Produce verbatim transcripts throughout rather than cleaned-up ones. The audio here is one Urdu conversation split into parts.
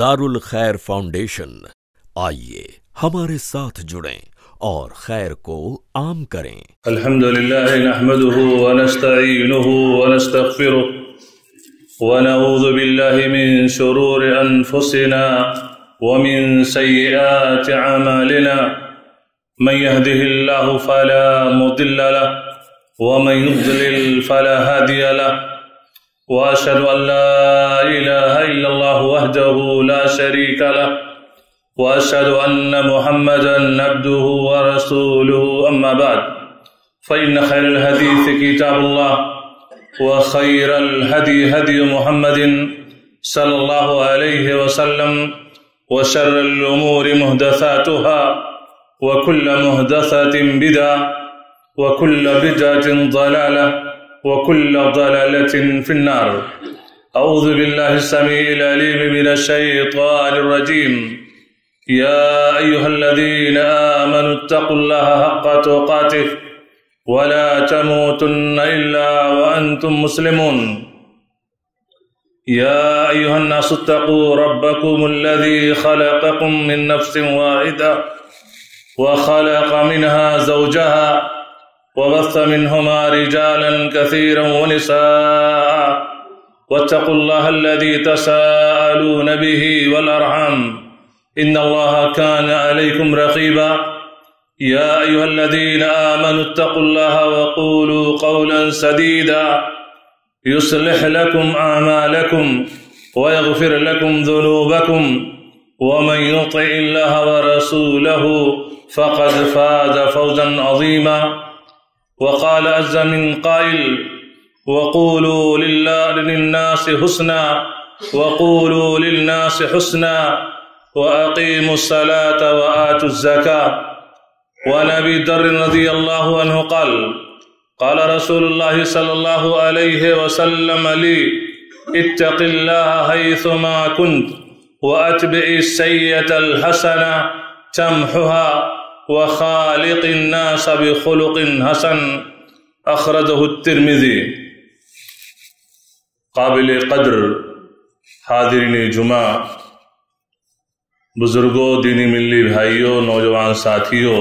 دار الخیر فاؤنڈیشن، آئیے ہمارے ساتھ جڑیں اور خیر کو عام کریں۔ الحمدللہ نحمده ونستعینه ونستغفره ونعوذ باللہ من شرور انفسنا ومن سیئات اعمالنا، من يهده الله فلا مضل له ومن يضلل فلا هادي له، وأشهد أن لا إله إلا الله وحده لا شريك له، وأشهد أن محمدا عبده ورسوله. أما بعد، فإن خير الحديث كتاب الله، وخير الهدي هدي محمد صلى الله عليه وسلم، وشر الأمور محدثاتها، وكل محدثة بدعة، وكل بدعة ضلالة، وكل ضلالة في النار. أعوذ بالله السميع العليم من الشيطان الرجيم. يا أيها الذين آمنوا اتقوا الله حق تقاته ولا تموتن إلا وأنتم مسلمون. يا أيها الناس اتقوا ربكم الذي خلقكم من نفس واحدة وخلق منها زوجها وبث منهما رجالا كثيرا ونساء، واتقوا الله الذي تساءلون به والأرحام، إن الله كان عليكم رقيبا. يا أيها الذين آمنوا اتقوا الله وقولوا قولا سديدا يصلح لكم أعمالكم ويغفر لكم ذنوبكم، ومن يطع الله ورسوله فقد فاز فوزا عظيما. وقال عز من قائل: وقولوا لله للناس حسنا وقولوا للناس حسنا وأقيموا الصلاة وآتوا الزكاة. وعن أبي ذر رضي الله عنه قال: قال رسول الله صلى الله عليه وسلم لي: اتق الله حيثما كنت وأتبع السيئة الحسنة تمحها وخالق الناس بخلق حسن. أخرجه الترمذي. قابل قدر حاضرین جمعہ، بزرگوں، دینی ملی بھائیوں، نوجوان ساتھیوں،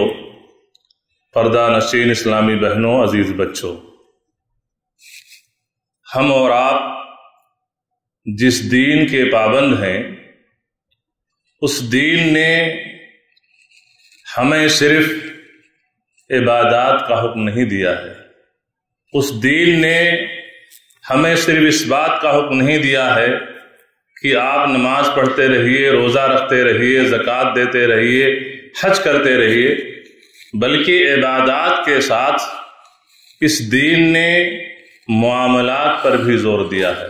پردہ نشین اسلامی بہنوں، عزیز بچوں، ہم اور آپ جس دین کے پابند ہیں، اس دین نے ہمیں صرف عبادات کا حکم نہیں دیا ہے، اس دین نے ہمیں صرف اس بات کا حکم نہیں دیا ہے کہ آپ نماز پڑھتے رہیے، روزہ رکھتے رہیے، زکوٰۃ دیتے رہیے، حج کرتے رہیے، بلکہ عبادات کے ساتھ اس دین نے معاملات پر بھی زور دیا ہے،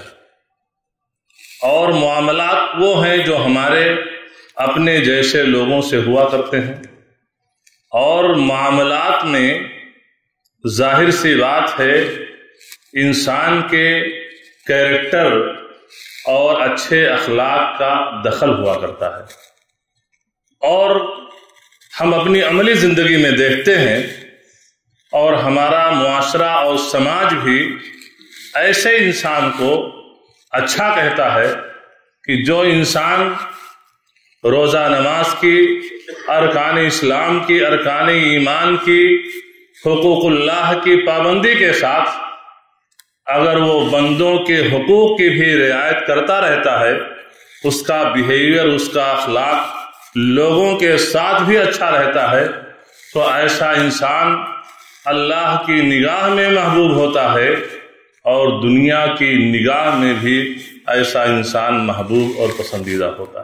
اور معاملات وہ ہیں جو ہمارے اپنے جیسے لوگوں سے ہوا کرتے ہیں، اور معاملات میں ظاہر سی بات ہے انسان کے کیریکٹر اور اچھے اخلاق کا دخل ہوا کرتا ہے. اور ہم اپنی عملی زندگی میں دیکھتے ہیں، اور ہمارا معاشرہ اور سماج بھی ایسے انسان کو اچھا کہتا ہے کہ جو انسان روزہ نماز کی، ارکان اسلام کی، ارکان ایمان کی، حقوق اللہ کی پابندی کے ساتھ اگر وہ بندوں کے حقوق کی بھی رعایت کرتا رہتا ہے، اس کا بیہیویئر، اس کا اخلاق لوگوں کے ساتھ بھی اچھا رہتا ہے، تو ایسا انسان اللہ کی نگاہ میں محبوب ہوتا ہے، اور دنیا کی نگاہ میں بھی ایسا انسان محبوب اور پسندیدہ ہوتا ہے.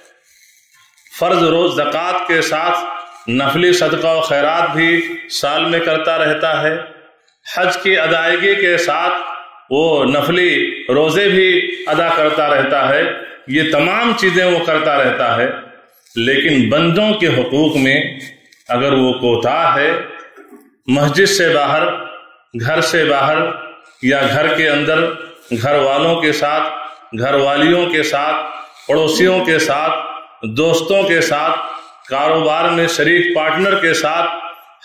فرض روز زکوٰۃ کے ساتھ نفلی صدقہ و خیرات بھی سال میں کرتا رہتا ہے، حج کی ادائیگی کے ساتھ وہ نفلی روزے بھی ادا کرتا رہتا ہے، یہ تمام چیزیں وہ کرتا رہتا ہے، لیکن بندوں کے حقوق میں اگر وہ کوتاہ ہے، مسجد سے باہر، گھر سے باہر یا گھر کے اندر، گھر والوں کے ساتھ، گھر والیوں کے ساتھ، پڑوسیوں کے ساتھ، دوستوں کے ساتھ، کاروبار میں شریک پارٹنر کے ساتھ،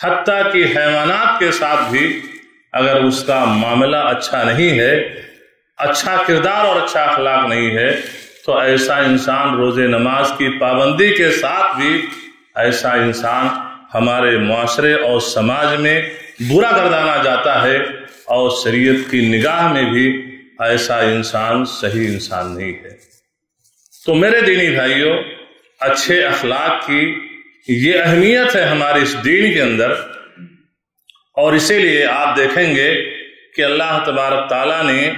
حتیٰ کہ حیوانات کے ساتھ بھی اگر اس کا معاملہ اچھا نہیں ہے، اچھا کردار اور اچھا اخلاق نہیں ہے، تو ایسا انسان روز نماز کی پابندی کے ساتھ بھی ایسا انسان ہمارے معاشرے اور سماج میں برا گردانا جاتا ہے، اور شریعت کی نگاہ میں بھی ایسا انسان صحیح انسان نہیں ہے۔ تو میرے دینی بھائیوں، اچھے اخلاق کی یہ اہمیت ہے ہمارے اس دین کے اندر، اور اسی لیے آپ دیکھیں گے کہ اللہ تبارک تعالیٰ نے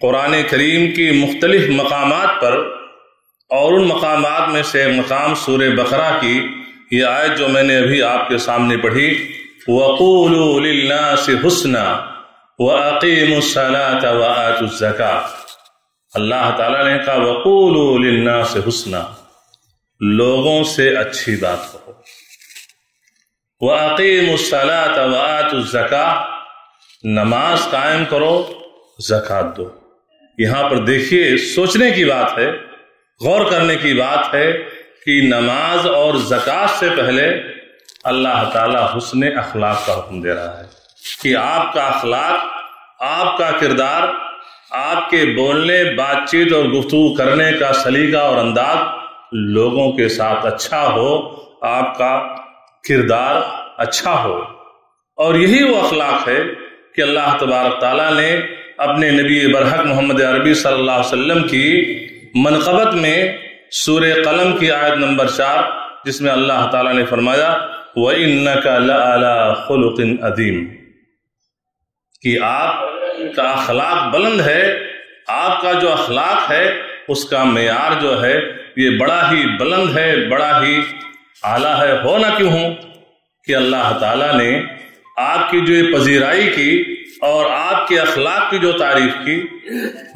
قرآن کریم کی مختلف مقامات پر، اور ان مقامات میں سے مقام سورہ بقرہ کی یہ آیت جو میں نے ابھی آپ کے سامنے پڑھی، وَقُولُوا لِلنَّاسِ حُسْنًا وَأَقِيمُوا الصَّلَاةَ وَآتُوا الزَّكَاةَ۔ اللہ تعالیٰ نے کہا وَقُولُوا لِلنَّاسِ حُسْنًا، لوگوں سے اچھی بات کہو، وَأَقِيمُوا الصَّلَاةَ وَآتُوا الزَّكَاةَ، نماز قائم کرو، زکاة دو۔ یہاں پر دیکھئے، سوچنے کی بات ہے، غور کرنے کی بات ہے کہ نماز اور زکاة سے پہلے اللہ تعالیٰ حسن اخلاق کا حکم دے رہا ہے کہ آپ کا اخلاق، آپ کا کردار، آپ کے بولنے، بات چیت اور گفتگو کرنے کا سلیقہ اور انداز لوگوں کے ساتھ اچھا ہو، آپ کا کردار اچھا ہو۔ اور یہی وہ اخلاق ہے کہ اللہ تبارک تعالیٰ نے اپنے نبی برحق محمد عربی صلی اللہ علیہ وسلم کی منقبت میں سورہ قلم کی آیت نمبر چار، جس میں اللہ تعالیٰ نے فرمایا وَإِنَّكَ لَعَلَىٰ خُلُقٍ عَظِيمٍ، کہ آپ کا اخلاق بلند ہے، آپ کا جو اخلاق ہے اس کا معیار جو ہے یہ بڑا ہی بلند ہے، بڑا ہی اعلیٰ ہے۔ ہو نہ کیوں ہوں کہ اللہ تعالیٰ نے آپ کی جو پذیرائی کی اور آپ کے اخلاق کی جو تعریف کی،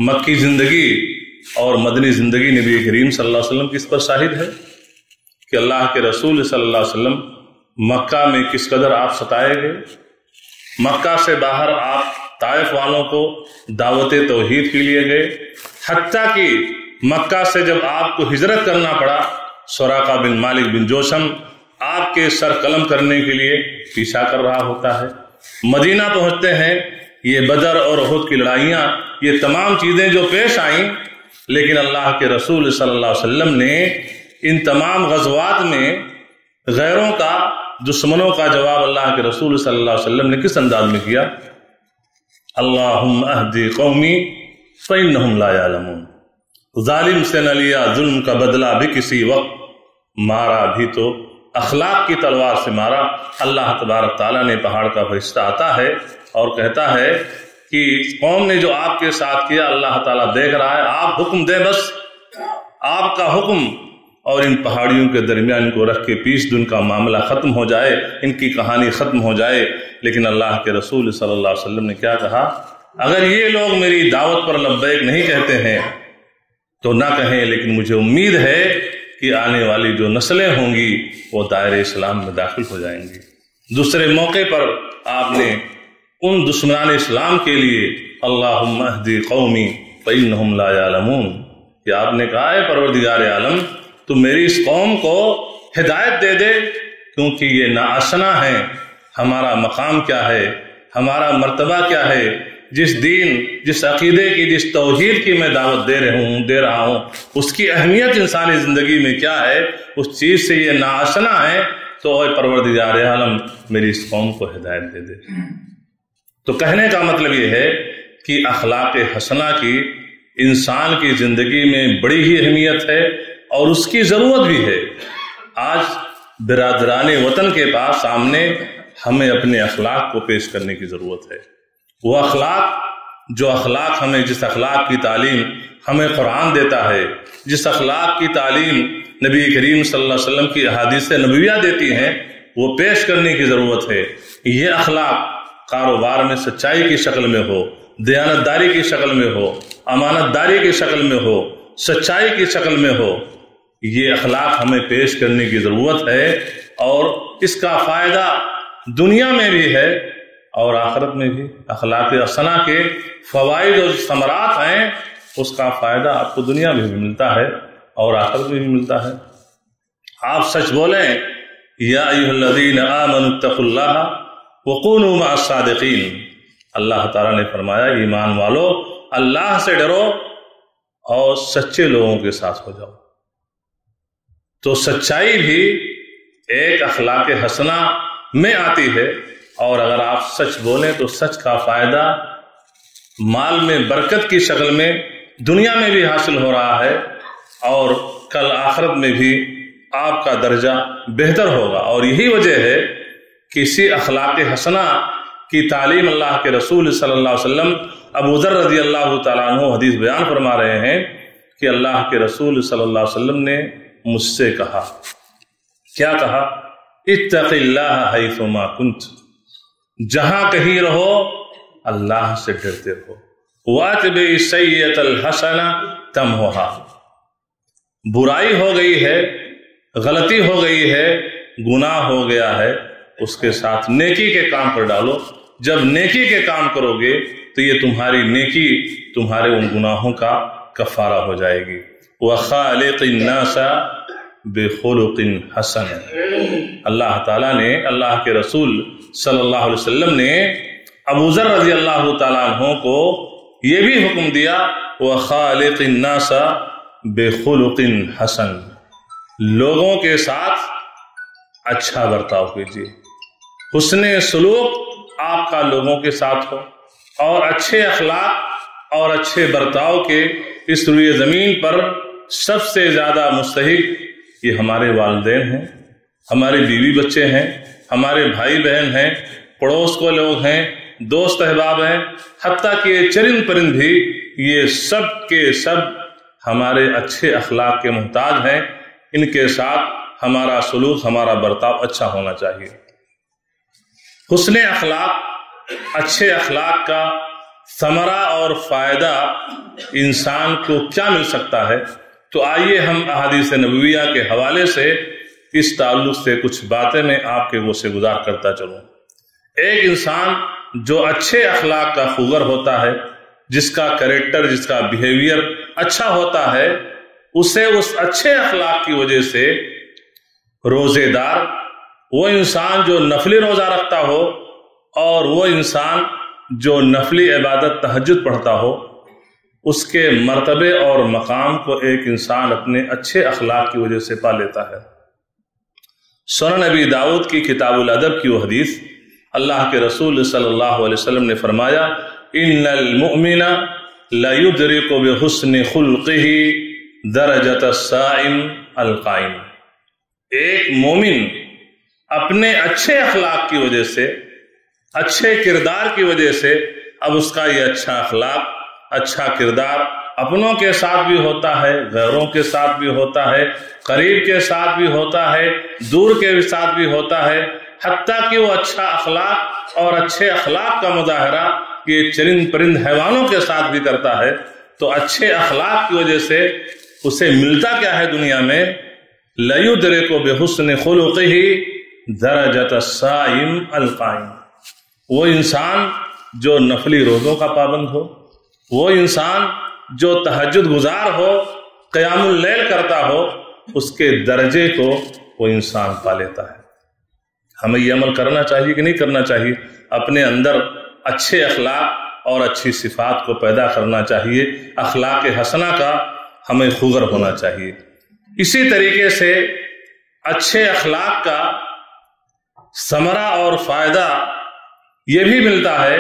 مکی زندگی اور مدنی زندگی نبی کریم صلی اللہ علیہ وسلم کس پر شاہد ہے کہ اللہ کے رسول صلی اللہ علیہ وسلم مکہ میں کس قدر آپ ستائے گئے، مکہ سے باہر آپ طائف والوں کو دعوت توحید کے لیے گئے، حتیٰ کہ مکہ سے جب آپ کو ہجرت کرنا پڑا، سراقہ بن مالک بن جوشم آپ کے سر قلم کرنے کے لیے پیچھا کر رہا ہوتا ہے، مدینہ پہنچتے ہیں، یہ بدر اور احد کی لڑائیاں، یہ تمام چیزیں جو پیش آئیں، لیکن اللہ کے رسول صلی اللہ علیہ وسلم نے ان تمام غزوات میں غیروں کا، دشمنوں کا جواب اللہ کے رسول صلی اللہ علیہ وسلم نے کس انداز میں کیا؟ اللہم اہدی قومی فإنہم لا یعلمون، ظالم سے نہ لیا ظلم کا بدلہ بھی کسی وقت، مارا بھی تو اخلاق کی تلوار سے مارا۔ اللہ تبارک تعالیٰ نے، پہاڑ کا فرشتہ آتا ہے اور کہتا ہے کہ قوم نے جو آپ کے ساتھ کیا اللہ تعالیٰ دیکھ رہا ہے، آپ حکم دیں، بس آپ کا حکم، اور ان پہاڑیوں کے درمیان ان کو رکھ کے پیس دن کا معاملہ ختم ہو جائے، ان کی کہانی ختم ہو جائے۔ لیکن اللہ کے رسول صلی اللہ علیہ وسلم نے کیا کہا؟ اگر یہ لوگ میری دعوت پر لبیک نہیں کہتے ہیں تو نہ کہیں، لیکن مجھے امید ہے کہ آنے والی جو نسلیں ہوں گی وہ دائرہ اسلام میں داخل ہو جائیں گی۔ دوسرے موقع پر آپ نے ان دشمنان اسلام کے لیے اللہم اہدی قومی فإنہم لا یعلمون، کہ آپ نے کہا ہے پروردگار عالم تو میری اس قوم کو ہدایت دے دے، کیونکہ یہ ناآشنا ہیں، ہمارا مقام کیا ہے، ہمارا مرتبہ کیا ہے، جس دین، جس عقیدے کی، جس توحید کی میں دعوت دے رہا ہوں دے رہا ہوں اس کی اہمیت انسانی زندگی میں کیا ہے، اس چیز سے یہ ناآشنا ہے، تو اے پروردگار عالم میری اس قوم کو ہدایت دے دے۔ تو کہنے کا مطلب یہ ہے کہ اخلاق حسنہ کی انسان کی زندگی میں بڑی ہی اہمیت ہے اور اس کی ضرورت بھی ہے۔ آج برادران وطن کے پاس سامنے ہمیں اپنے اخلاق کو پیش کرنے کی ضرورت ہے، وہ اخلاق جو اخلاق ہمیں، جس اخلاق کی تعلیم ہمیں قرآن دیتا ہے، جس اخلاق کی تعلیم نبی کریم صلی اللہ علیہ وسلم کی احادیث نبویہ دیتی ہیں، وہ پیش کرنے کی ضرورت ہے۔ یہ اخلاق کاروبار میں سچائی کی شکل میں ہو، دیانت داری کی شکل میں ہو، امانت داری کی شکل میں ہو، सच्चाई की शक्ल में हो, ये अखलाक हमें पेश करने की ज़रूरत है और इसका फ़ायदा दुनिया में भी है और आखिरत में भी। अखलाक हसना के फ़वाइद और समरात हैं, उसका फ़ायदा आपको दुनिया में भी मिलता है और आखिरत में भी मिलता है। आप सच बोलें, या अय्युहल्लज़ीना आमनुत्तक़ुल्लाह वकूनू मअस्सादिक़ीन। अल्लाह ताला ने फरमाया, ईमान वालो अल्लाह से डरो और सच्चे लोगों के साथ हो जाओ। तो सच्चाई भी एक अखलाक हसना में आती है और अगर आप सच बोलें तो सच का फ़ायदा माल में बरकत की शक्ल में दुनिया में भी हासिल हो रहा है और कल आखिरत में भी आपका दर्जा बेहतर होगा। और यही वजह है कि इसी अखलाक हसना की तालीम अल्लाह के रसूल सल्लल्लाहु अलैहि वसल्लम अबू ज़र रज़ी अल्लाह तआला अन्हु हदीस बयान फरमा रहे हैं कि अल्लाह के रसूल सल्लल्लाहु अलैहि वसल्लम ने मुझसे कहा, क्या कहा? इत्तक़िल्लाह हैथुमा कुंत, जहां कहीं रहो अल्लाह से डरते रहो। वातबि सय्यतल हसना तमहुहा, बुराई हो गई है, गलती हो गई है, गुनाह हो गया है, उसके साथ नेकी के काम पर डालो। जब नेकी के काम करोगे तो ये तुम्हारी नेकी तुम्हारे उन गुनाहों का कफारा हो जाएगी। वखालिक़िन नासा बिखुलुक़िन हसन, अल्लाह ताला ने, अल्लाह के रसूल सल्लल्लाहु अलैहि वसल्लम ने अबू ज़र रज़ी अल्लाह ताला अन्हु को ये भी हुक्म दिया, वखालिक़िन नासा बिखुलुक़िन हसन, लोगों के साथ अच्छा बर्ताव कीजिए, हुस्ने सलूक आपका लोगों के साथ हो और अच्छे अखलाक और अच्छे बर्ताव के इस रुए ज़मीन पर सबसे ज़्यादा मुस्तहिक ये हमारे वालिदैन हैं, हमारे बीवी बच्चे हैं, हमारे भाई बहन हैं, पड़ोस को लोग हैं, दोस्त अहबाब हैं, हत्ता कि ये चरिंद परिंद भी, ये सब के सब हमारे अच्छे अखलाक के मोहताज हैं। इनके साथ हमारा सलूक, हमारा बर्ताव अच्छा होना चाहिए। हुस्ने अखलाक, अच्छे अखलाक का समरा और फ़ायदा इंसान को क्या मिल सकता है? तो आइए हम अहादीस नबविया के हवाले से इस ताल्लुक़ से कुछ बातें मैं आपके गोसे गुजार करता चलूँ। एक इंसान जो अच्छे अखलाक का फ़ुगर होता है, जिसका करेक्टर, जिसका बिहेवियर अच्छा होता है, उसे उस अच्छे अखलाक की वजह से रोज़ेदार, वो इंसान जो नफली रोज़ा रखता हो और वो इंसान जो नफली इबादत तहज्जुद पढ़ता हो, उसके मर्तबे और मकाम को एक इंसान अपने अच्छे अखलाक की वजह से पा लेता है। सुनन अबी दाऊद की किताबुल अदब की वो हदीस, अल्लाह के रसूल सल्लल्लाहु अलैहि वसल्लम ने फरमाया, इन्नल मुमिना ला युदरिकु बिहुस्नि खुल्किही दरजत साइम अलकाइम। एक मोमिन अपने अच्छे अखलाक की वजह से, अच्छे किरदार की वजह से, अब उसका ये अच्छा अखलाक, अच्छा किरदार अपनों के साथ भी होता है, गैरों के साथ भी होता है, करीब के साथ भी होता है, दूर के भी साथ भी होता है, हत्ता कि वो अच्छा अखलाक और अच्छे अखलाक का मुजाहरा ये चरिंद परिंद हैवानों के साथ भी करता है। तो अच्छे अखलाक की वजह से उसे मिलता क्या है दुनिया में? लयुद्रिकु बिहुस्नि खुलुक़िही दरजत साइम अलकाइम, वो इंसान जो नफली रोज़ों का पाबंद हो, वो इंसान जो तहज्जुद गुजार हो, क़यामुल लैल करता हो, उसके दर्जे को वो इंसान पा लेता है। हमें ये अमल करना चाहिए कि नहीं करना चाहिए? अपने अंदर अच्छे अखलाक और अच्छी सिफात को पैदा करना चाहिए। अखलाक हसना का हमें खुगर होना चाहिए। इसी तरीके से अच्छे अखलाक का समरा और फ़ायदा यह भी मिलता है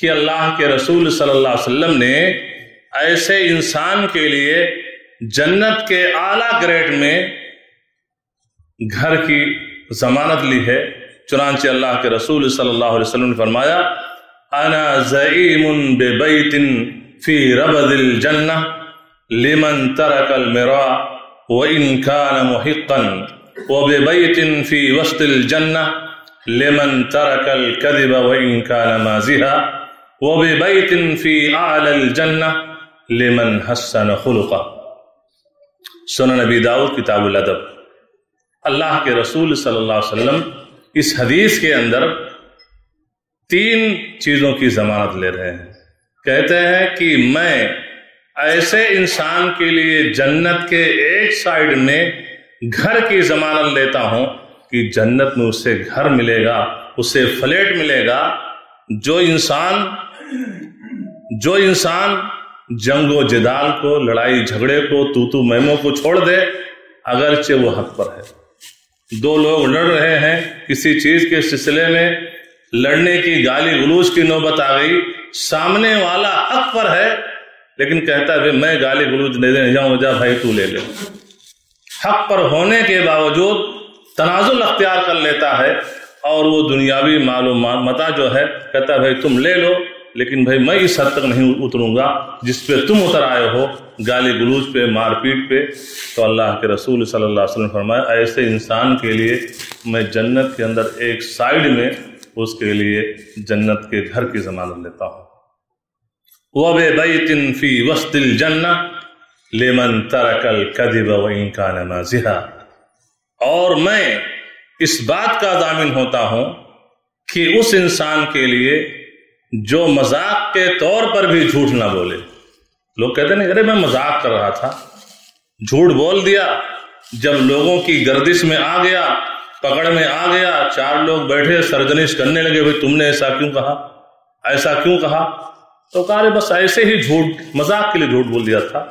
कि अल्लाह के रसूल सल्लल्लाहु अलैहि वसल्लम ने ऐसे इंसान के लिए जन्नत के आला ग्रेड में घर की ज़मानत ली है। चुनांचे अल्लाह के रसूल सल्लल्लाहु अलैहि वसल्लम ने फरमाया, अना ज़ईमुन बिबैतिन फ़ी रबदिल जन्नह लिमन तरकल मिरा व इन कान मुहिक्कन वबिबैतिन फी वस्तिल जन्नह लिमन तरकल कदिब व इन कान माज़िहा वबिबैतिन फी आलल जन्नह लिमन हस्सन खुलुक़ह। سنن ابی داؤد کتاب الادب. اللہ کے رسول صلی اللہ علیہ وسلم اس حدیث کے اندر تین چیزوں کی ضمانت لے رہے ہیں. کہتے ہیں کہ میں ایسے انسان کے لیے جنت کے ایک سائیڈ میں گھر کی ضمانت لیتا ہوں کہ جنت میں اسے گھر ملے گا، اسے فلیٹ ملے گا. جو انسان جو انسان جنگ و جدال کو، لڑائی جھگڑے کو، توتو مہموں کو چھوڑ دے اگرچہ وہ حق پر ہے. دو لوگ لڑ رہے ہیں کسی چیز کے سلسلے میں، لڑنے کی گالی گلوچ کی نوبت آگئی، سامنے والا حق پر ہے لیکن کہتا ہے میں گالی گلوچ نہیں دینے جاؤں، جا بھائی تو لے لے. حق پر ہونے کے باوجود تنازل اختیار کر لیتا ہے اور وہ دنیاوی معلومات جو ہے کہتا ہے بھائی تم لے لو، لیکن بھائی میں اس حد تک نہیں اتروں گا جس پہ تم اتر آئے ہو، گالی گلوچ پہ، مار پیٹ پہ. تو اللہ کے رسول صلی اللہ علیہ وسلم فرمایا ایسے انسان کے لیے میں جنت کے اندر ایک سائیڈ میں اس کے لیے جنت کے گھر کی ضمانت لیتا ہوں. وَبَيْتٍ فِي وَسْطِ الْجَنَّةِ لِمَنْ تَرَكَ الْكَذِبَ وَإِنْ كَانَ مَازِحًا. اور میں اس بات کا ضامن ہوتا ہوں کہ اس انسان کے لیے جو مذاق کے طور پر بھی جھوٹ نہ بولے. لوگ کہتے ہیں ارے میں مذاق کر رہا تھا، جھوٹ بول دیا، جب لوگوں کی گردش میں آ گیا، پکڑ میں آ گیا، چار لوگ بیٹھے سرزنش کرنے لگے بھئی تم نے ایسا کیوں کہا، ایسا کیوں کہا، تو کہا رہے بس ایسے ہی جھوٹ، مذاق کے لیے جھوٹ بول دیا تھا.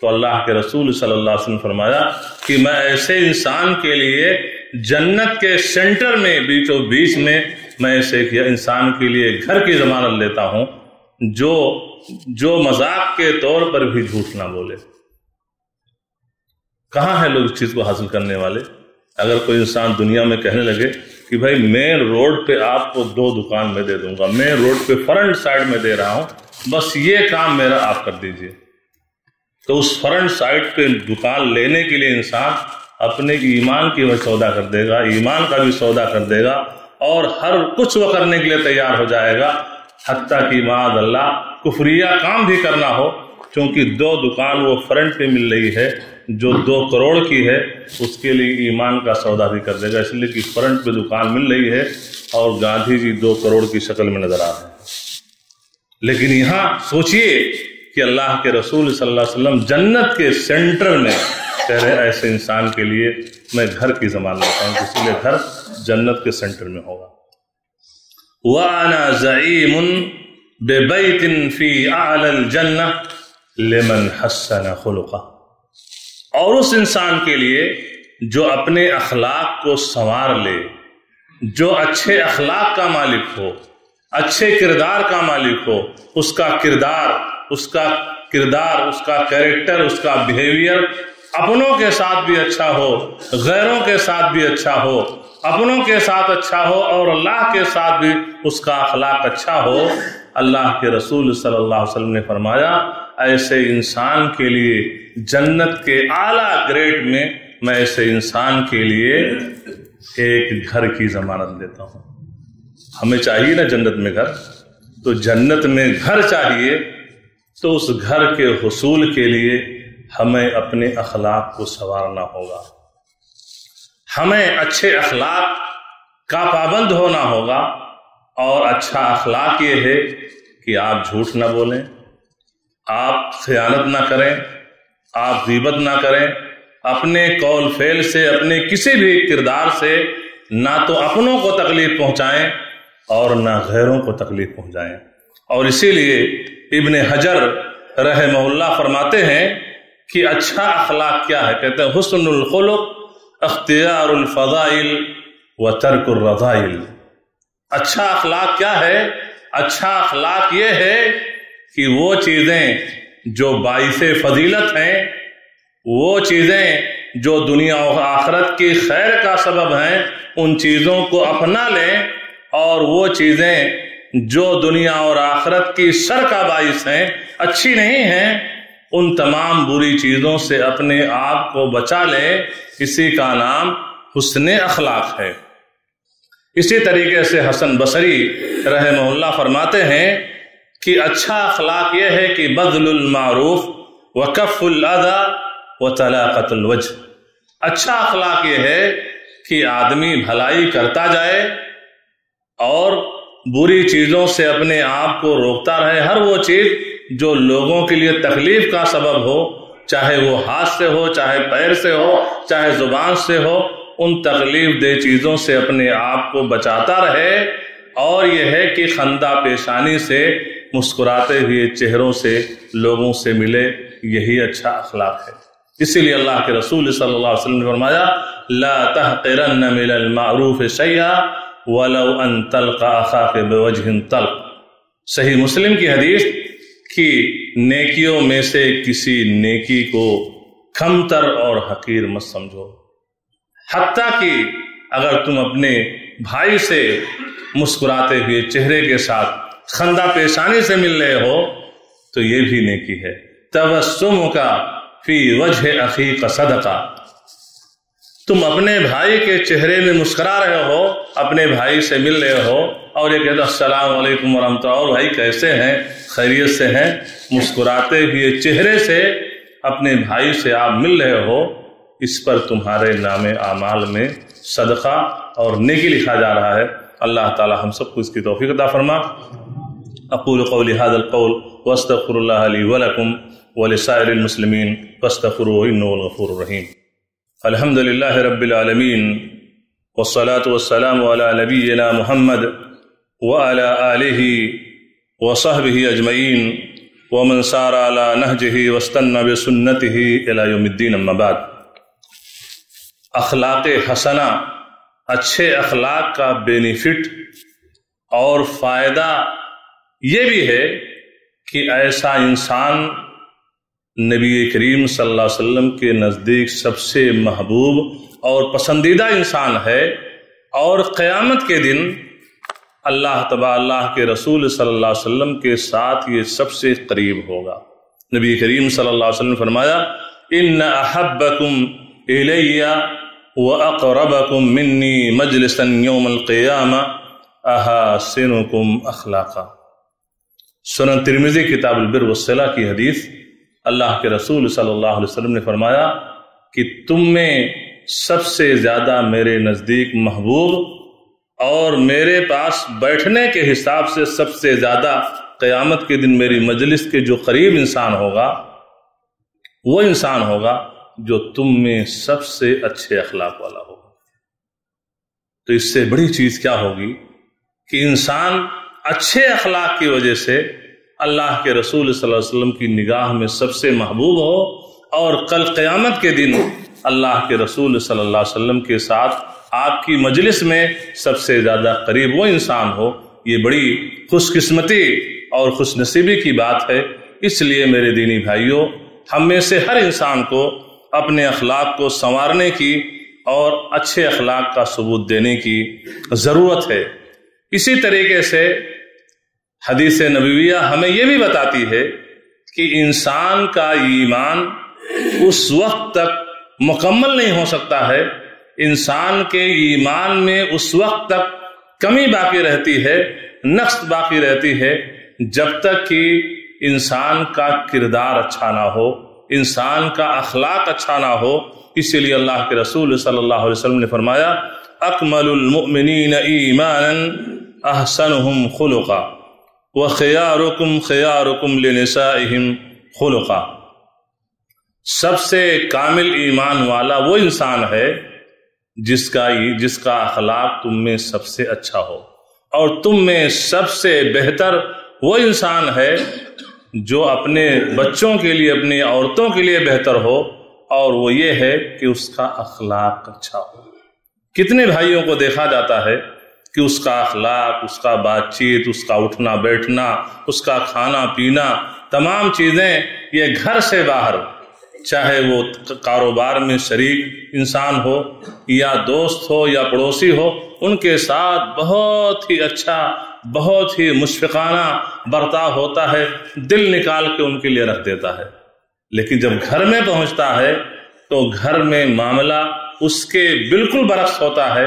تو اللہ کے رسول صلی اللہ علیہ وسلم فرمایا کہ میں ایسے انسان کے لیے جنت کے سینٹر میں، بیچ و بیچ میں، میں ایسے انسان کے لیے گھر کی ضمانت لیتا ہوں جو مذاق کے طور پر بھی جھوٹ نہ بولے. کہاں ہے لوگ اس چیز کو حاصل کرنے والے؟ اگر کوئی انسان دنیا میں کہنے لگے کہ بھائی مین روڈ پہ آپ کو دو دکان میں دے دوں گا، مین روڈ پہ فرنٹ سائیڈ میں دے رہا ہوں، بس یہ کام میرا آپ کر دیجئے، تو اس فرنٹ سائیڈ پہ دکان لینے کے لیے انسان اپنے ایمان کی بھی سودا کر دے گا، ایمان کا بھی سودا کر دے گا اور ہر کچھ وہ کرنے کے لیے تیار ہو جائے گا، حتیٰ کہ معاذ اللہ کفریہ کام بھی کرنا ہو. چونکہ دو دکان وہ فرنٹ پہ مل رہی ہے جو دو کروڑ کی ہے، اس کے لیے ایمان کا سودا بھی کر دے گا، اس لیے کہ فرنٹ پہ دکان مل رہی ہے اور گاندھی جی دو کروڑ کی شکل میں نظر آ رہے ہیں. لیکن یہاں سوچئے کہ اللہ کے رسول صلی اللہ علیہ وسلم جنت کے سینٹر میں کہہ رہے ایسے انسان کے لیے میں گھر کی ضمانت لیتا ہوں، اس لیے گھر جنت کے سینٹر میں ہوگا. وَأَنَا زَعِيمٌ بِبَيْتٍ فِي أَعْلَى الْجَنَّةِ لِمَنْ حَسَّنَ خُلُقَهُ. اور اس انسان کے لیے جو اپنے اخلاق کو سنوار لے، جو اچھے اخلاق کا مالک ہو، اچھے کردار کا مالک ہو، اس کا کردار، اس کا کردار، اس کا کریکٹر، اس کا بیہیوئر اپنوں کے ساتھ بھی اچھا ہو، غیروں کے ساتھ بھی اچھا ہو، اپنوں کے ساتھ اچھا ہو اور اللہ کے ساتھ بھی اس کا اخلاق اچھا ہو. اللہ کے رسول صلی اللہ علیہ وسلم نے فرمایا ایسے انسان کے لیے جنت کے اعلیٰ گریڈ میں میں ایسے انسان کے لیے ایک گھر کی ضمانت دیتا ہوں. ہمیں چاہیے نا جنت میں گھر، تو جنت میں گھر چاہیے، تو اس گھر کے حصول کے لیے ہمیں اپنے اخلاق کو سنوارنا ہوگا، ہمیں اچھے اخلاق کا پابند ہونا ہوگا. اور اچھا اخلاق یہ ہے کہ آپ جھوٹ نہ بولیں، آپ خیانت نہ کریں، آپ غیبت نہ کریں، اپنے قول فعل سے، اپنے کسی بھی کردار سے نہ تو اپنوں کو تکلیف پہنچائیں اور نہ غیروں کو تکلیف پہنچائیں. اور اسی لیے ابن حجر رحمہ اللہ فرماتے ہیں کہ اچھا اخلاق کیا ہے؟ کہتے ہیں حسن الخلق اختیار الفضائل و ترک الرذائل. اچھا اخلاق کیا ہے؟ اچھا اخلاق یہ ہے کہ وہ چیزیں جو باعث فضیلت ہیں، وہ چیزیں جو دنیا و آخرت کی خیر کا سبب ہیں، ان چیزوں کو اپنا لیں، اور وہ چیزیں جو دنیا اور آخرت کی شر کا باعث ہیں، اچھی نہیں ہیں، ان تمام بری چیزوں سے اپنے آپ کو بچا لیں. اسی کا نام حسن اخلاق ہے. اسی طریقے سے حسن بصری رحمہ اللہ فرماتے ہیں کہ اچھا اخلاق یہ ہے کہ بذل المعروف وکف الاذی وطلاقت الوجه. اچھا اخلاق یہ ہے کہ آدمی بھلائی کرتا جائے اور بری چیزوں سے اپنے آپ کو روکتا رہے. ہر وہ چیز جو لوگوں کے لیے تکلیف کا سبب ہو، چاہے وہ ہاتھ سے ہو، چاہے پیر سے ہو، چاہے زبان سے ہو، ان تکلیف دہ چیزوں سے اپنے آپ کو بچاتا رہے. اور یہ ہے کہ خندہ پیشانی سے، مسکراتے ہوئے چہروں سے لوگوں سے ملے. یہی اچھا اخلاق ہے. اسی لیے اللہ کے رسول صلی اللہ علیہ وسلم نے فرمایا لا تحقرن من المعروف شیئا ولو ان تلق اخاک بوجه تلق. صحیح مسلم کی حدیث کہ نیکیوں میں سے کسی نیکی کو کمتر اور حقیر مت سمجھو. حتیٰ کہ اگر تم اپنے بھائی سے مسکراتے ہوئے چہرے کے ساتھ خندہ پیشانی سے مل رہے ہو تو یہ بھی نیکی ہے. تبسمک فی وجہ اخیک صدقہ. تم اپنے بھائی کے چہرے میں مسکرا رہے ہو، اپنے بھائی سے مل رہے ہو اور یہ کہتا السلام علیکم ورحمۃ اللہ، اور بھائی کیسے ہیں، خیریت سے ہیں. مسکراتے ہوئے چہرے سے اپنے بھائی سے آپ مل رہے ہو، اس پر تمہارے نام اعمال میں صدقہ اور نیکی لکھا جا رہا ہے. اللہ تعالی ہم سب کو اس کی توفیق عطا فرما. اقول قولی هذا القول واستغفر اللہ لی ولکم ولسائر المسلمین فاستغفروه انه الغفور الرحیم. الحمد للہ رب العالمین والصلاة والسلام علی نبینا محمد وعلی آلہ وصحبہ اجمعین ومن سار علی نہجہ واستنى بسنتہ الی یوم الدین. اما بعد. اخلاق حسنہ، اچھے اخلاق کا بینیفٹ اور فائدہ یہ بھی ہے کہ ایسا انسان نبی کریم صلی اللہ علیہ وسلم کے نزدیک سب سے محبوب اور پسندیدہ انسان ہے، اور قیامت کے دن اللہ تعالیٰ کے رسول صلی اللہ علیہ وسلم کے ساتھ یہ سب سے قریب ہوگا. نبی کریم صلی اللہ علیہ وسلم فرمایا ان احبکم الی واقربکم منی مجلسا یوم القیامہ احسنکم اخلاقا. سنن ترمذی کتاب البر والصلہ کی حدیث. اللہ کے رسول صلی اللہ علیہ وسلم نے فرمایا کہ تم میں سب سے زیادہ میرے نزدیک محبوب اور میرے پاس بیٹھنے کے حساب سے سب سے زیادہ قیامت کے دن میری مجلس کے جو قریب انسان ہوگا وہ انسان ہوگا جو تم میں سب سے اچھے اخلاق والا ہوگا. تو اس سے بڑی چیز کیا ہوگی کہ انسان اچھے اخلاق کی وجہ سے اللہ کے رسول صلی اللہ علیہ وسلم کی نگاہ میں سب سے محبوب ہو، اور کل قیامت کے دن اللہ کے رسول صلی اللہ علیہ وسلم کے ساتھ آپ کی مجلس میں سب سے زیادہ قریب وہ انسان ہو. یہ بڑی خوش قسمتی اور خوش نصیبی کی بات ہے. اس لیے میرے دینی بھائیوں، ہم میں سے ہر انسان کو اپنے اخلاق کو سنوارنے کی اور اچھے اخلاق کا ثبوت دینے کی ضرورت ہے. اسی طریقے سے حدیث نبویہ ہمیں یہ بھی بتاتی ہے کہ انسان کا ایمان اس وقت تک مکمل نہیں ہو سکتا ہے، انسان کے ایمان میں اس وقت تک کمی باقی رہتی ہے، نقص باقی رہتی ہے، جب تک کہ انسان کا کردار اچھا نہ ہو، انسان کا اخلاق اچھا نہ ہو. اسی لیے اللہ کے رسول صلی اللہ علیہ وسلم نے فرمایا اکمل المؤمنین ایمانا احسنہم خلقا وَخِيَارُكُمْ خِيَارُكُمْ لِنِسَائِهِمْ خُلُقًا. سب سے کامل ایمان والا وہ انسان ہے جس کا جس کا اخلاق تم میں سب سے اچھا ہو، اور تم میں سب سے بہتر وہ انسان ہے جو اپنے بچوں کے لیے، اپنی عورتوں کے لیے بہتر ہو، اور وہ یہ ہے کہ اس کا اخلاق اچھا ہو. کتنے بھائیوں کو دیکھا جاتا ہے کہ اس کا اخلاق، اس کا بات چیت، اس کا اٹھنا بیٹھنا، اس کا کھانا پینا، تمام چیزیں یہ گھر سے باہر، چاہے وہ کاروبار میں شریک انسان ہو یا دوست ہو یا پڑوسی ہو، ان کے ساتھ بہت ہی اچھا، بہت ہی مشفقانہ برتاؤ ہوتا ہے، دل نکال کے ان کے لیے رکھ دیتا ہے. لیکن جب گھر میں پہنچتا ہے تو گھر میں معاملہ اس کے بالکل برعکس ہوتا ہے.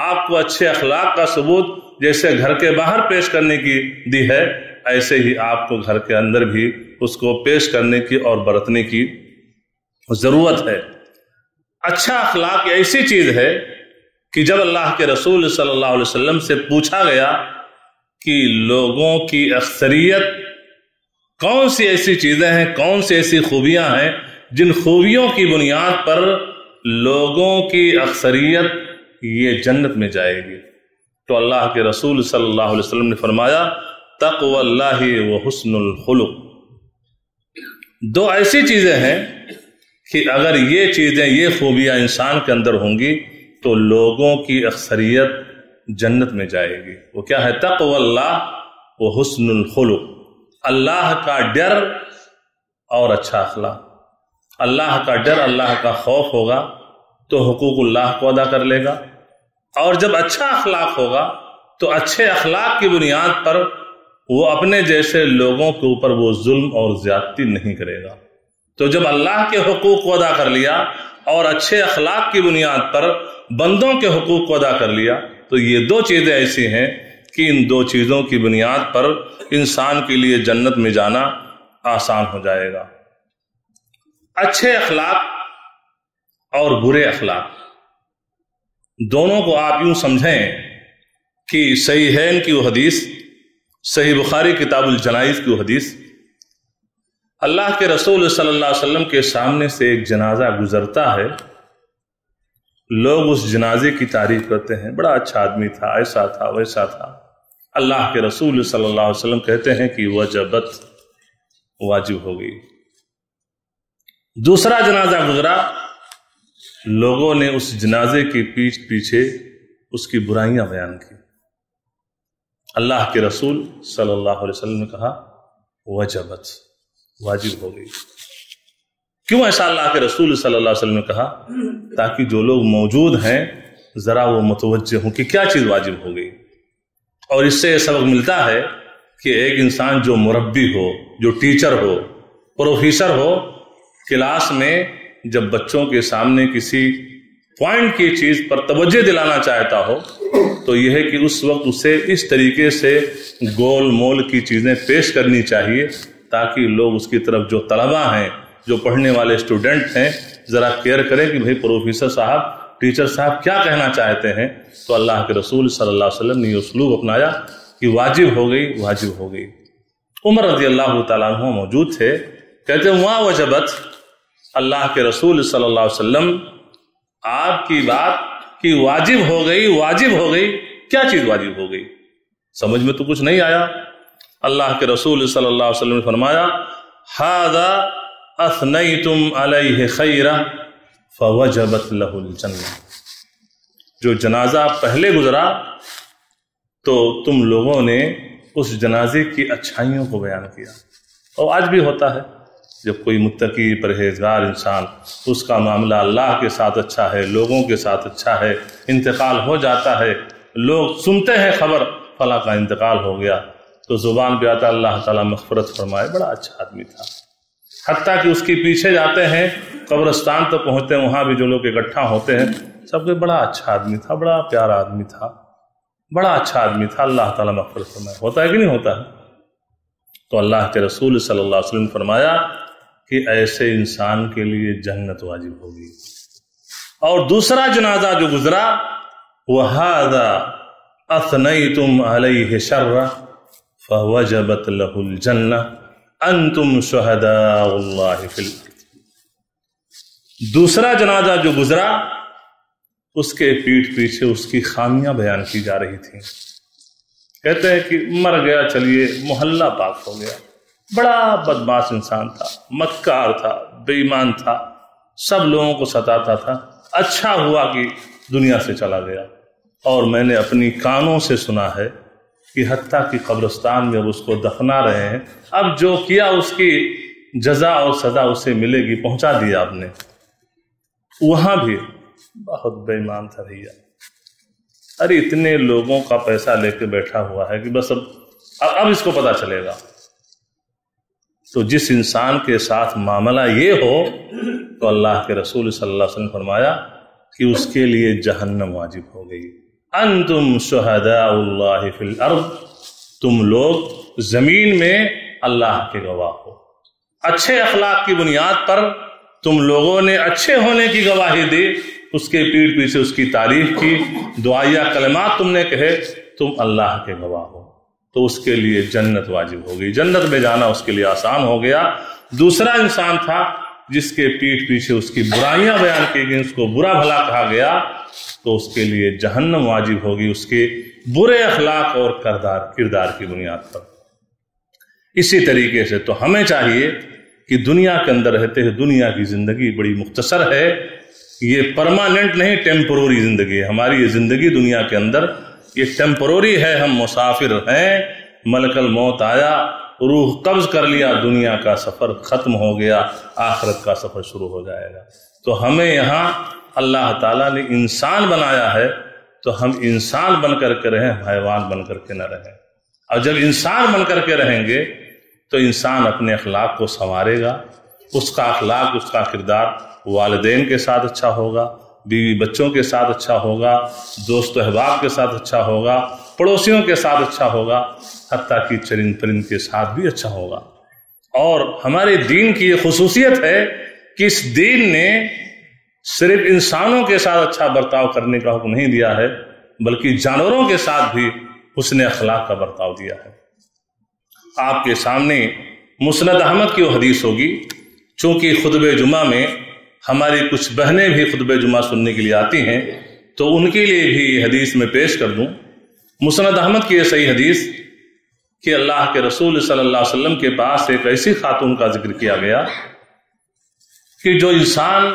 آپ کو اچھے اخلاق کا ثبوت جیسے گھر کے باہر پیش کرنے کی دی ہے، ایسے ہی آپ کو گھر کے اندر بھی اس کو پیش کرنے کی اور برتنے کی ضرورت ہے۔ اچھا اخلاق ایسی چیز ہے کہ جب اللہ کے رسول صلی اللہ علیہ وسلم سے پوچھا گیا کہ لوگوں کی اکثریت کون سی ایسی چیزیں ہیں، کون سی ایسی خوبیاں ہیں جن خوبیوں کی بنیاد پر لوگوں کی اکثریت یہ جنت میں جائے گی، تو اللہ کے رسول صلی اللہ علیہ وسلم نے فرمایا تقوی اللہ و حسن الخلق، دو ایسی چیزیں ہیں کہ اگر یہ چیزیں یہ خوبیاں انسان کے اندر ہوں گی تو لوگوں کی اکثریت جنت میں جائے گی۔ وہ کیا ہے؟ تقوی اللہ و حسن الخلق، اللہ کا ڈر اور اچھا اخلاق۔ اللہ کا ڈر، اللہ کا خوف ہوگا تو حقوق اللہ کو ادا کر لے گا، اور جب اچھا اخلاق ہوگا تو اچھے اخلاق کی بنیاد پر وہ اپنے جیسے لوگوں کے اوپر وہ ظلم اور زیادتی نہیں کرے گا۔ تو جب اللہ کے حقوق کو ادا کر لیا اور اچھے اخلاق کی بنیاد پر بندوں کے حقوق کو ادا کر لیا تو یہ دو چیزیں ایسی ہیں کہ ان دو چیزوں کی بنیاد پر انسان کے لیے جنت میں جانا آسان ہو جائے گا۔ اچھے اخلاق اور برے اخلاق دونوں کو آپ یوں سمجھیں کہ صحیحین کی وہ حدیث، صحیح بخاری کتاب الجنائز کی وہ حدیث، اللہ کے رسول صلی اللہ علیہ وسلم کے سامنے سے ایک جنازہ گزرتا ہے، لوگ اس جنازے کی تعریف کرتے ہیں، بڑا اچھا آدمی تھا، ایسا تھا ویسا تھا۔ اللہ کے رسول صلی اللہ علیہ وسلم کہتے ہیں کہ وجبت، واجب ہو گئی۔ دوسرا جنازہ گزرا، لوگوں نے اس جنازے کے پیچھ پیچھے اس کی برائیاں بیان کی، اللہ کے رسول صلی اللہ علیہ وسلم نے کہا وجبت، واجب ہو گئی۔ کیوں ایسا اللہ کے رسول صلی اللہ علیہ وسلم نے کہا؟ تاکہ جو لوگ موجود ہیں ذرا وہ متوجہ ہوں کہ کیا چیز واجب ہو گئی۔ اور اس سے یہ سبق ملتا ہے کہ ایک انسان جو مربی ہو، جو ٹیچر ہو، پروفیسر ہو، کلاس میں جب بچوں کے سامنے کسی پوائنٹ کی چیز پر توجہ دلانا چاہتا ہو تو یہ ہے کہ اس وقت اسے اس طریقے سے گول مول کی چیزیں پیش کرنی چاہیے تاکہ لوگ اس کی طرف، جو طلبہ ہیں، جو پڑھنے والے اسٹوڈنٹ ہیں، ذرا کیئر کریں کہ بھئی پروفیسر صاحب، ٹیچر صاحب کیا کہنا چاہتے ہیں۔ تو اللہ کے رسول صلی اللہ علیہ وسلم نے یہ اسلوب اپنایا کہ واجب ہو گئی، واجب ہو گئی۔ عمر رضی اللہ تعالیٰ عنہ موجود تھے، کہتے ہیں وہاں وجبت، اللہ کے رسول صلی اللہ علیہ وسلم آپ کی بات کہ واجب ہو گئی، واجب ہو گئی، کیا چیز واجب ہو گئی؟ سمجھ میں تو کچھ نہیں آیا۔ اللہ کے رسول صلی اللہ علیہ وسلم نے فرمایا هَذَا اثنیتم علیہ خیرہ فوجبت لہ الجنہ، جو جنازہ پہلے گزرا تو تم لوگوں نے اس جنازے کی اچھائیوں کو بیان کیا، اور آج بھی ہوتا ہے جب کوئی متقی پرہیزگار انسان، اس کا معاملہ اللہ کے ساتھ اچھا ہے، لوگوں کے ساتھ اچھا ہے، انتقال ہو جاتا ہے، لوگ سنتے ہیں خبر فلاں کا انتقال ہو گیا تو زبان پہ آتا اللہ تعالیٰ مغفرت فرمائے، بڑا اچھا آدمی تھا، حتیٰ کہ اس کی پیچھے جاتے ہیں قبرستان تو پہنچتے ہیں، وہاں بھی جو لوگ اکٹھا ہوتے ہیں سب کے بڑا اچھا آدمی تھا، بڑا پیارا آدمی تھا، بڑا اچھا آدمی تھا، اللہ تعالیٰ مغفرت فرمائے۔ ہوتا ہے کہ نہیں ہوتا ہے؟ تو اللہ کے رسول صلی اللہ علیہ وسلم نے فرمایا کہ ایسے انسان کے لیے جنت واجب ہوگی۔ اور دوسرا جنازہ جو گزرا وَهَذَا أَثْنَيْتُمْ عَلَيْهِ شَرَّ فَوَجَبَتْ لَهُ الْجَنَّةِ انتم شہداء اللہ فی الارض، دوسرا جنازہ جو گزرا اس کے پیٹ پیچھے اس کی خامیاں بیان کی جا رہی تھیں، کہتے ہیں کہ مر گیا، چلیے محلہ پاک ہو گیا، بڑا بدمعاش انسان تھا، مکار تھا، بے ایمان تھا، سب لوگوں کو ستاتا تھا، اچھا ہوا کہ دنیا سے چلا گیا، اور میں نے اپنی کانوں سے سنا ہے کہ حتیٰ کہ قبرستان میں اس کو دفنا رہے ہیں، اب جو کیا اس کی جزا اور سزا اسے ملے گی پہنچا دیا آپ نے. وہاں بھی بہت بے ایمان تھا بھیا. ارے اتنے لوگوں کا پیسہ لے کے بیٹھا ہوا ہے کہ بس اب اب اس کو پتا چلے گا. تو جس انسان کے ساتھ معاملہ یہ ہو تو اللہ کے رسول صلی اللہ علیہ وسلم فرمایا کہ اس کے لیے جہنم واجب ہو گئی. انتم شہداء اللہ فی الارض، تم لوگ زمین میں اللہ کے گواہ ہو. اچھے اخلاق کی بنیاد پر تم لوگوں نے اچھے ہونے کی گواہی دی، اس کے پیٹ پیچھے اس کی تعریف کی، دعائیہ کلمات تم نے کہے، تم اللہ کے گواہ ہو. تو اس کے لیے جنت واجب ہو گئی، جنت میں جانا اس کے لیے آسان ہو گیا. دوسرا انسان تھا جس کے پیٹ پیچھے اس کی برائیاں بیان کی گئیں، اس کو برا بھلا کہا گیا، تو اس کے لیے جہنم واجب ہوگی اس کے برے اخلاق اور کردار کی بنیاد پر. اسی طریقے سے تو ہمیں چاہیے کہ دنیا کے اندر رہتے ہیں، دنیا کی زندگی بڑی مختصر ہے، یہ پرماننٹ نہیں ٹیمپروری زندگی ہے. ہماری یہ زندگی دنیا کے اندر یہ ٹیمپروری ہے، ہم مسافر ہیں. ملک الموت آیا، روح قبض کر لیا، دنیا کا سفر ختم ہو گیا، آخرت کا سفر شروع ہو جائے گا. تو ہمیں یہاں اللہ تعالیٰ نے انسان بنایا ہے، تو ہم انسان بن کر کے رہیں، حیوان بن کر کے نہ رہیں. اور جب انسان بن کر کے رہیں گے تو انسان اپنے اخلاق کو سنوارے گا، اس کا اخلاق، اس کا کردار والدین کے ساتھ اچھا ہوگا، بیوی بچوں کے ساتھ اچھا ہوگا، دوست و احباب کے ساتھ اچھا ہوگا، پڑوسیوں کے ساتھ اچھا ہوگا، حتیٰ کہ چرند پرند کے ساتھ بھی اچھا ہوگا. اور ہمارے دین کی یہ خصوصیت ہے کہ اس دین نے صرف انسانوں کے ساتھ اچھا برتاؤ کرنے کا حکم نہیں دیا ہے، بلکہ جانوروں کے ساتھ بھی حسن اخلاق کا برتاؤ دیا ہے. آپ کے سامنے مسند احمد کی وہ حدیث ہوگی، چونکہ خطبہ جمعہ میں ہماری کچھ بہنیں بھی خطبہ جمعہ سننے کے لیے آتی ہیں، تو ان کے لیے بھی حدیث میں پیش کر دوں. مسند احمد کی یہ صحیح حدیث کہ اللہ کے رسول صلی اللہ علیہ وسلم کے پاس ایک ایسی خاتون کا ذکر کیا گیا کہ جو انسان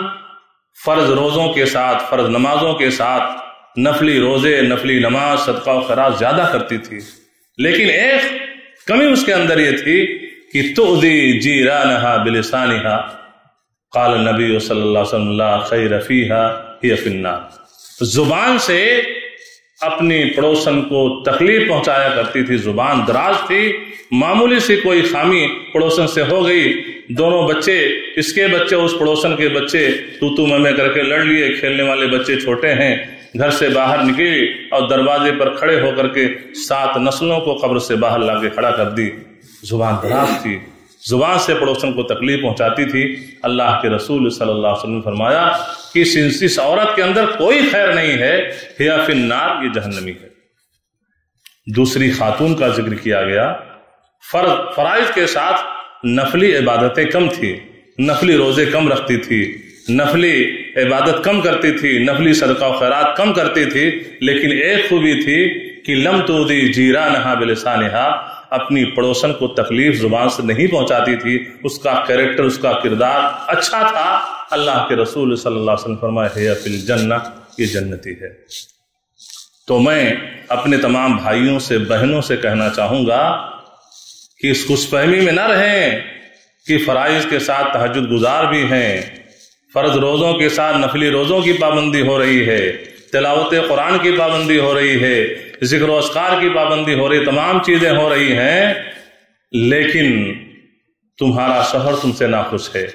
فرض روزوں کے ساتھ، فرض نمازوں کے ساتھ، نفلی روزے، نفلی نماز، صدقہ و خیرات زیادہ کرتی تھی، لیکن ایک کمی اس کے اندر یہ تھی کہ تؤذی جیرانها بلسانها، قال نبی صلی اللہ علیہ وسلم لا خیر فیها ہی فی النار. زبان سے اپنی پڑوسن کو تکلیف پہنچایا کرتی تھی، زبان دراز تھی، معمولی سے کوئی خامی پڑوسن سے ہو گئی، دونوں بچے، اس کے بچے اس پڑوسن کے بچے تو تو میں کر کے لڑ لیے، کھیلنے والے بچے چھوٹے ہیں، گھر سے باہر نکلی اور دروازے پر کھڑے ہو کر کے سات نسلوں کو قبر سے باہر لا کے کھڑا کر دی. زبان دراز تھی، زبان سے پڑوسن کو تکلیف پہنچاتی تھی. اللہ کے رسول صلی اللہ علیہ وسلم نے فرمایا کہ اس عورت کے اندر کوئی خیر نہیں ہے، ہی فی النار، یہ جہنمی ہے. دوسری خاتون کا ذکر کیا گیا، فرائض کے ساتھ نفلی عبادتیں کم تھی، نفلی روزے کم رکھتی تھی، نفلی عبادت کم کرتی تھی، نفلی صدقہ و خیرات کم کرتی تھی، لیکن ایک خوبی تھی کہ لم تؤذی جیرانہا بلسانہا، اپنی پڑوسن کو تکلیف زبان سے نہیں پہنچاتی تھی، اس کا کریکٹر، اس کا کردار اچھا تھا. اللہ کے رسول صلی اللہ علیہ وسلم فرمائے ہی فی الجنہ، یہ جنتی ہے. تو میں اپنے تمام بھائیوں سے، بہنوں سے کہنا چاہوں گا کہ اس خوش فہمی میں نہ رہیں کہ فرائض کے ساتھ تہجد گزار بھی ہیں، فرض روزوں کے ساتھ نفلی روزوں کی پابندی ہو رہی ہے، تلاوت قرآن کی پابندی ہو رہی ہے، ذکر و اذکار کی پابندی ہو رہی، تمام چیزیں ہو رہی ہیں، لیکن تمہارا شوہر تم سے ناخوش ہے،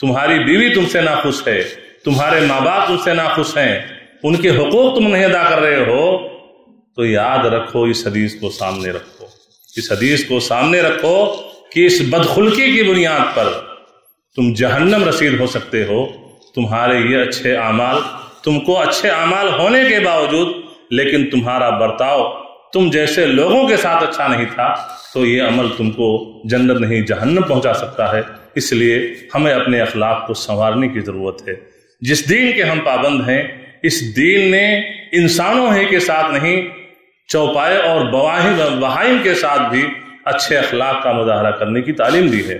تمہاری بیوی تم سے ناخوش ہے، تمہارے ماں باپ تم سے ناخوش ہیں، ان کے حقوق تم نہیں ادا کر رہے ہو، تو یاد رکھو، اس حدیث کو سامنے رکھو، اس حدیث کو سامنے رکھو کہ اس بدخلقی کی بنیاد پر تم جہنم رسید ہو سکتے ہو. تمہارے یہ اچھے اعمال، تم کو اچھے اعمال ہونے کے باوجود، لیکن تمہارا برتاؤ تم جیسے لوگوں کے ساتھ اچھا نہیں تھا، تو یہ عمل تم کو جنت نہیں جہنم پہنچا سکتا ہے. اس لیے ہمیں اپنے اخلاق کو سنوارنے کی ضرورت ہے. جس دین کے ہم پابند ہیں، اس دین نے انسانوں ہی کے ساتھ نہیں، چوپائے اور بہائم کے ساتھ بھی اچھے اخلاق کا مظاہرہ کرنے کی تعلیم دی ہے.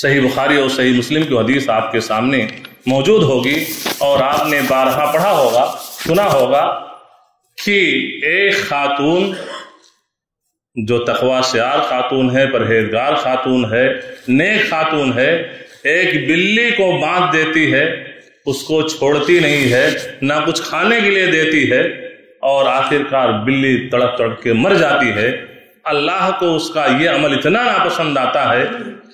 صحیح بخاری اور صحیح مسلم کی حدیث آپ کے سامنے موجود ہوگی اور آپ نے بارہا پڑھا ہوگا، سنا ہوگا کہ ایک خاتون جو تقوی شعار خاتون ہے، پرہیزگار خاتون ہے، نیک خاتون ہے، ایک بلی کو باندھ دیتی ہے، اس کو چھوڑتی نہیں ہے، نہ کچھ کھانے کے لیے دیتی ہے، اور آخر کار بلی تڑپ تڑپ کے مر جاتی ہے۔ اللہ کو اس کا یہ عمل اتنا ناپسند آتا ہے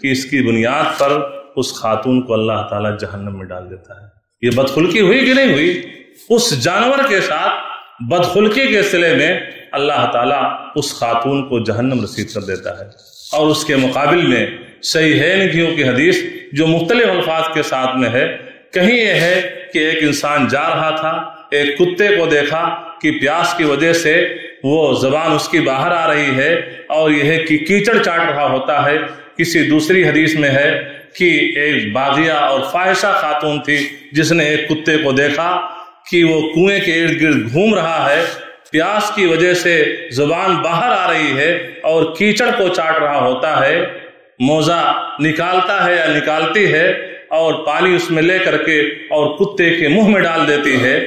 کہ اس کی بنیاد پر اس خاتون کو اللہ تعالیٰ جہنم میں ڈال دیتا ہے۔ یہ بدخلقی ہوئی کہ نہیں ہوئی؟ اس جانور کے ساتھ بدخلقی کے سلے میں اللہ تعالیٰ اس خاتون کو جہنم رسید کر دیتا ہے۔ اور اس کے مقابل میں صحیحین کی حدیث جو مختلف الفاظ کے ساتھ میں ہے، کہیں یہ ہے کہ ایک انسان جا رہا تھا، ایک کتے کو دیکھا کہ پیاس کی وجہ سے وہ زبان اس کی باہر آ رہی ہے اور یہ ہے کہ کیچڑ چاٹ رہا ہوتا ہے۔ کسی دوسری حدیث میں ہے کہ ایک باغیہ اور فاحشہ خاتون تھی جس نے ایک کتے کو دیکھا کہ وہ کنویں کے ارد گرد گھوم رہا ہے، پیاس کی وجہ سے زبان باہر آ رہی ہے اور کیچڑ کو چاٹ رہا ہوتا ہے، موزہ نکالتا ہے یا نکالتی ہے اور پانی اس میں لے کر کے اور کتے کے منہ میں ڈال دیتی ہے۔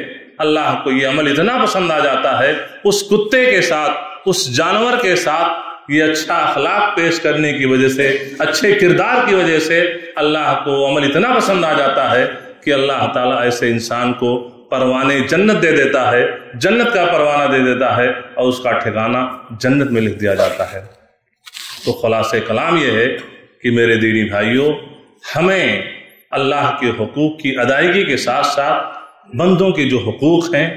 اللہ کو یہ عمل اتنا پسند آ جاتا ہے۔ اس کتے کے ساتھ، اس جانور کے ساتھ یہ اچھا اخلاق پیش کرنے کی وجہ سے، اچھے کردار کی وجہ سے اللہ کو عمل اتنا پسند آ جاتا ہے کہ اللہ تعالیٰ ایسے انسان کو پروانے جنت دے دیتا ہے، جنت کا پروانہ دے دیتا ہے اور اس کا ٹھکانہ جنت میں لکھ دیا جاتا ہے۔ تو خلاصہ کلام یہ ہے کہ میرے دینی بھائیوں، ہمیں اللہ کے حقوق کی ادائیگی کے ساتھ ساتھ بندوں کے جو حقوق ہیں،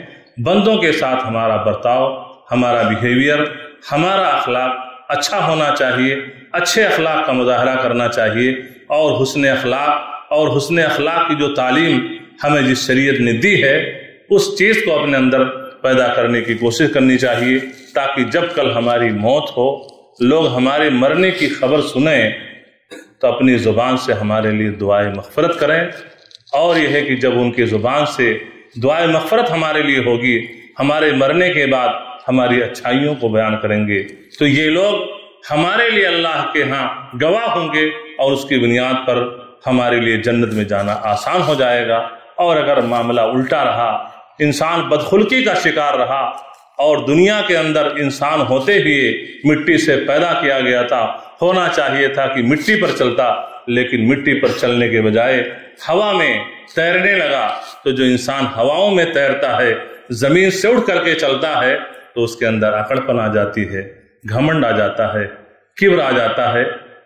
بندوں کے ساتھ ہمارا برتاؤ، ہمارا بیہیویئر، ہمارا اخلاق اچھا ہونا چاہیے، اچھے اخلاق کا مظاہرہ کرنا چاہیے۔ اور حسن اخلاق اور حسن اخلاق کی جو تعلیم ہمیں جس شریعت نے دی ہے، اس چیز کو اپنے اندر پیدا کرنے کی کوشش کرنی چاہیے، تاکہ جب کل ہماری موت ہو، لوگ ہمارے مرنے کی خبر سنیں تو اپنی زبان سے ہمارے لیے دعائے مغفرت کریں۔ اور یہ ہے کہ جب ان کی زبان سے دعائے مغفرت ہمارے لیے ہوگی، ہمارے مرنے کے بعد ہماری اچھائیوں کو بیان کریں گے، تو یہ لوگ ہمارے لیے اللہ کے ہاں گواہ ہوں گے اور اس کی بنیاد پر ہمارے لیے جنت میں جانا آسان ہو جائے گا۔ اور اگر معاملہ الٹا رہا، انسان بدخلقی کا شکار رہا اور دنیا کے اندر انسان ہوتے ہوئے مٹی سے پیدا کیا گیا تھا، ہونا چاہیے تھا کہ مٹی پر چلتا، لیکن مٹی پر چلنے کے بجائے ہوا میں تیرنے لگا، تو جو انسان ہواؤں میں تیرتا ہے، زمین سے اٹھ کر کے چلتا ہے، تو اس کے اندر اکڑپن آ جاتی ہے، گھمنڈ آ جاتا ہے، کبر آ جاتا ہے،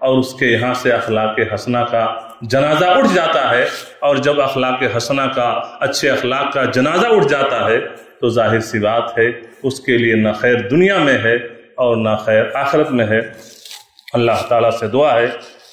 اور اس کے یہاں سے اخلاق حسنہ کا جنازہ اٹھ جاتا ہے۔ اور جب اخلاق حسنہ کا، اچھے اخلاق کا جنازہ اٹھ جاتا ہے، تو ظاہر سی بات ہے اس کے لیے نہ خیر دنیا میں ہے اور نہ خیر آخرت میں ہے۔ اللہ تعالیٰ سے دعا ہے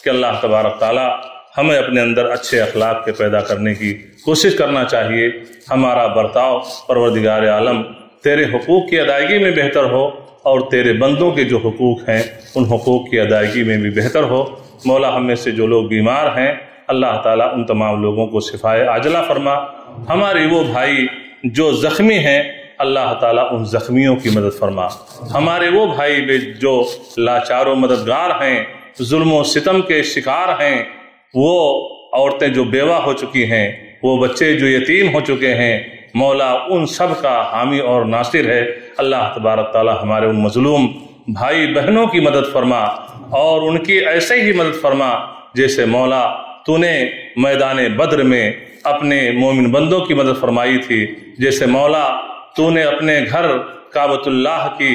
کہ اللہ تبارک تعالیٰ ہمیں اپنے اندر اچھے اخلاق کے پیدا کرنے کی کوشش کرنا چاہیے۔ ہمارا برتاؤ پروردگار عالم تیرے حقوق کی ادائیگی میں بہتر ہو، اور تیرے بندوں کے جو حقوق ہیں ان حقوق کی ادائیگی میں بھی بہتر ہو۔ مولا، ہم میں سے جو لوگ بیمار ہیں، اللہ تعالیٰ ان تمام لوگوں کو شفائے عاجلہ فرما۔ ہمارے وہ بھائی جو زخمی ہیں، اللہ تعالیٰ ان زخمیوں کی مدد فرما۔ ہمارے وہ بھائی جو لاچار و مددگار ہیں، ظلم و ستم کے شکار ہیں، وہ عورتیں جو بیوہ ہو چکی ہیں، وہ بچے جو یتیم ہو چکے ہیں، مولا ان سب کا حامی اور ناصر ہے۔ اللہ تبارک تعالیٰ ہمارے ان مظلوم بھائی بہنوں کی مدد فرما، اور ان کی ایسے ہی مدد فرما جیسے مولا تو نے میدان بدر میں اپنے مومن بندوں کی مدد فرمائی تھی، جیسے مولا تو نے اپنے گھر کعبۃ اللہ کی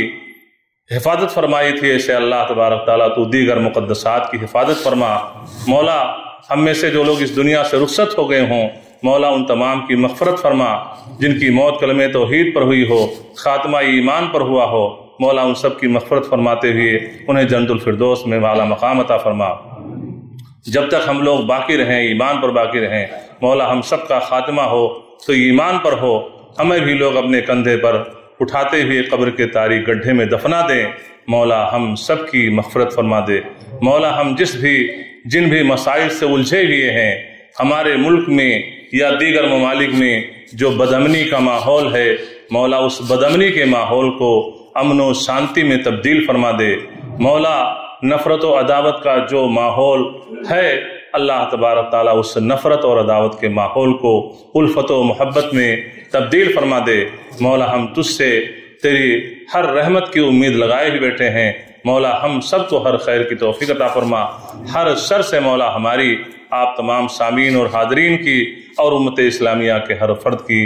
حفاظت فرمائی تھی، ایسے اللہ تبارک تعالیٰ تو دیگر مقدسات کی حفاظت فرما۔ مولا، ہم میں سے جو لوگ اس دنیا سے رخصت ہو گئے ہوں، مولا ان تمام کی مغفرت فرما، جن کی موت کلمہ توحید پر ہوئی ہو، خاتمہ ایمان پر ہوا ہو، مولا ان سب کی مغفرت فرماتے ہوئے انہیں جنت الفردوس میں اعلیٰ مقام عطا فرما۔ جب تک ہم لوگ باقی رہیں، ایمان پر باقی رہیں، مولا ہم سب کا خاتمہ ہو تو ایمان پر ہو۔ ہمیں بھی لوگ اپنے کندھے پر اٹھاتے ہوئے قبر کے تاریک گڈھے میں دفنا دیں، مولا ہم سب کی مغفرت فرما دے۔ مولا، ہم جس بھی جن بھی مسائل سے الجھے ہوئے ہیں، ہمارے ملک میں یا دیگر ممالک میں جو بدامنی کا ماحول ہے، مولا اس بدامنی کے ماحول کو امن و شانتی میں تبدیل فرما دے۔ مولا، نفرت و عداوت کا جو ماحول ہے، اللہ تبارک تعالیٰ اس نفرت اور عداوت کے ماحول کو الفت و محبت میں تبدیل فرما دے۔ مولا، ہم تجھ سے تیری ہر رحمت کی امید لگائے بھی بیٹھے ہیں، مولا ہم سب کو ہر خیر کی توفیق عطا فرما، ہر شر سے مولا ہماری، آپ تمام سامعین اور حاضرین کی اور امت اسلامیہ کے ہر فرد کی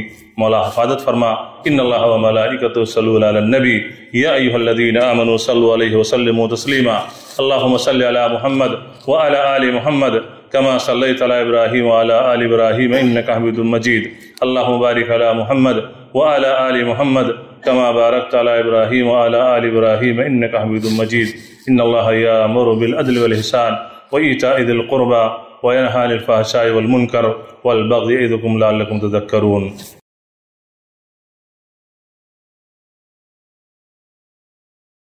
مولا حفاظت فرما۔ ان اللہ و ملائکتہ صلوا علی النبی یا ایھا الذین آمنوا صلوا علیہ وسلموا تسلیما۔ اللہم صل علی محمد وعلی آل محمد کما صلیت علی ابراہیم وعلی آل ابراہیم انک حمید مجید۔ اللہم بارک علی محمد وعلی آل محمد کما بارکت علی ابراہیم وعلی آل ابراہیم انک حمید مجید۔ ان اللہ یأمر بالعدل والإحسان وإیتاء ذی القربى وينهى عن الفحشاء والمنكر والبغي يعظكم لعلكم تذكرون۔